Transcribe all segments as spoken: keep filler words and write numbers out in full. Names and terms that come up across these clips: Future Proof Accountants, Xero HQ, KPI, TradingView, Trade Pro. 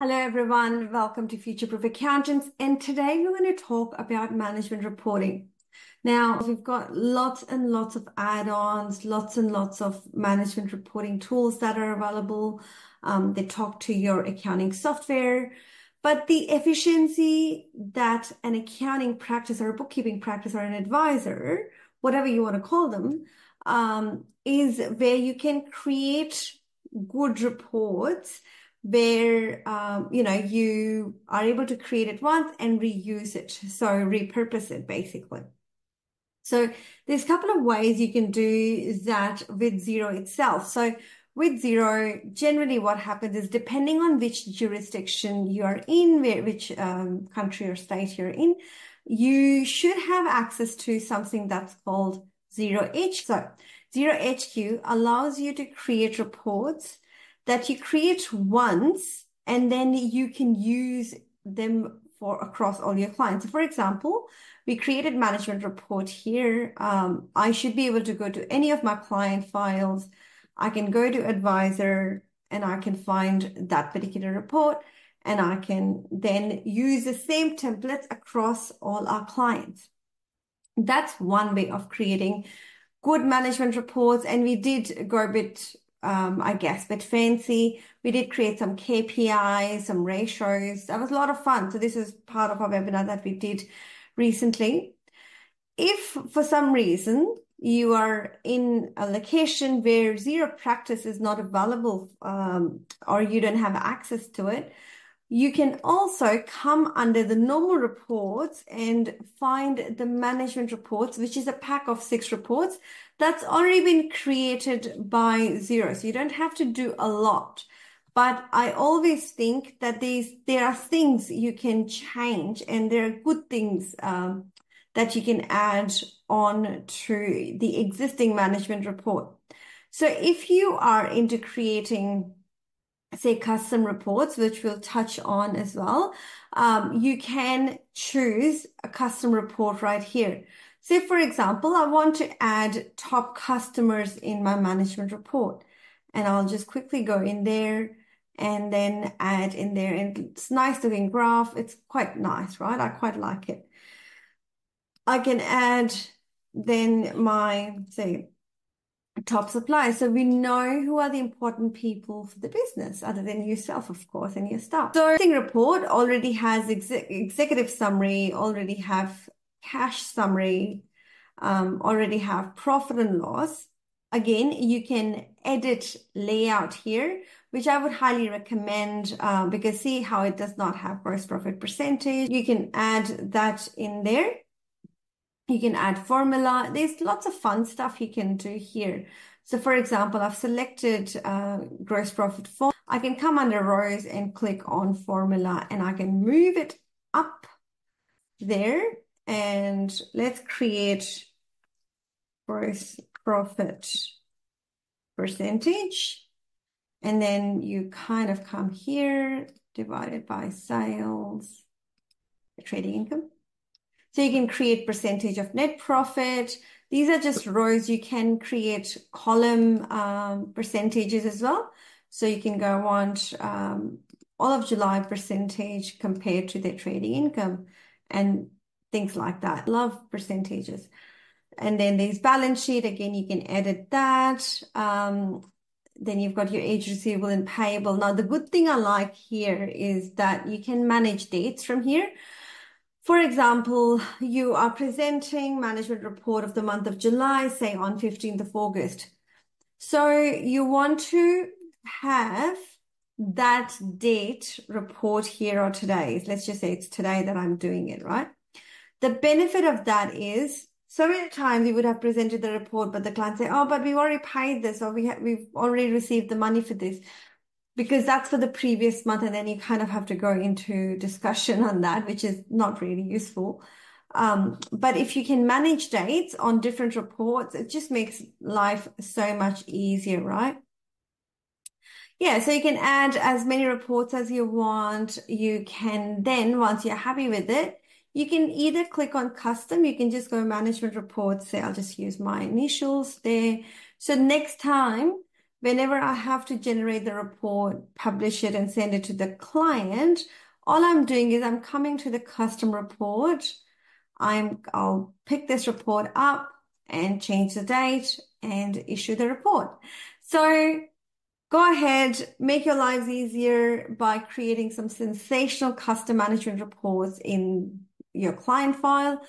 Hello everyone, welcome to Future Proof Accountants, and today we're going to talk about management reporting. Now, we've got lots and lots of add-ons, lots and lots of management reporting tools that are available. Um, they talk to your accounting software, but the efficiency that an accounting practice or a bookkeeping practice or an advisor, whatever you want to call them, um, is where you can create good reports where, um, you know, you are able to create it once and reuse it. So repurpose it basically. So there's a couple of ways you can do that with Xero itself. So with Xero, generally what happens is, depending on which jurisdiction you are in, which um, country or state you're in, you should have access to something that's called Xero H Q. So Xero H Q allows you to create reports that you create once, and then you can use them for across all your clients. So for example, we created management report here. Um, I should be able to go to any of my client files. I can go to advisor and I can find that particular report, and I can then use the same templates across all our clients. That's one way of creating good management reports. And we did go a bit Um, I guess, but fancy. We did create some K P Is, some ratios. That was a lot of fun. So this is part of our webinar that we did recently. If for some reason you are in a location where Xero practice is not available, um, or you don't have access to it, you can also come under the normal reports and find the management reports, which is a pack of six reports that's already been created by Xero. So you don't have to do a lot. But I always think that these, there are things you can change, and there are good things um, that you can add on to the existing management report. So if you are into creating, say, custom reports, which we'll touch on as well, um, you can choose a custom report right here. Say, for example, I want to add top customers in my management report, and I'll just quickly go in there and then add in there. And it's a nice looking graph. It's quite nice, right? I quite like it. I can add then my, say, top suppliers, so we know who are the important people for the business, other than yourself, of course, and your staff. So the report already has ex executive summary, already have cash summary, um, already have profit and loss. Again, you can edit layout here, which I would highly recommend, uh, because see how it does not have gross profit percentage. You can add that in there. You can add formula. There's lots of fun stuff you can do here. So for example, I've selected uh, gross profit form. I can come under rows and click on formula, and I can move it up there. And let's create gross profit percentage. And then you kind of come here, divided by sales, trading income. So you can create percentage of net profit. These are just rows. You can create column um, percentages as well. So you can go want um, all of July percentage compared to their trading income and things like that. Love percentages. And then there's balance sheet. Again, you can edit that. Um, then you've got your age receivable and payable. Now, the good thing I like here is that you can manage dates from here. For example, you are presenting management report of the month of July, say on fifteenth of August. So you want to have that date report here, or today. Let's just say it's today that I'm doing it, right? The benefit of that is, so many times you would have presented the report, but the client say, oh, but we've already paid this, or we have, we've already received the money for this, because that's for the previous month. And then you kind of have to go into discussion on that, which is not really useful. Um, but if you can manage dates on different reports, it just makes life so much easier, right? Yeah, so you can add as many reports as you want. You can then, once you're happy with it, you can either click on custom. You can just go management reports. Say, I'll just use my initials there. So next time whenever I have to generate the report, publish it and send it to the client, all I'm doing is I'm coming to the custom report. I'm, I'll pick this report up and change the date and issue the report. So go ahead, make your lives easier by creating some sensational custom management reports in your client file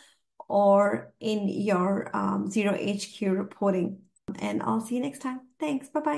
or in your um, Xero H Q reporting. And I'll see you next time. Thanks. Bye-bye.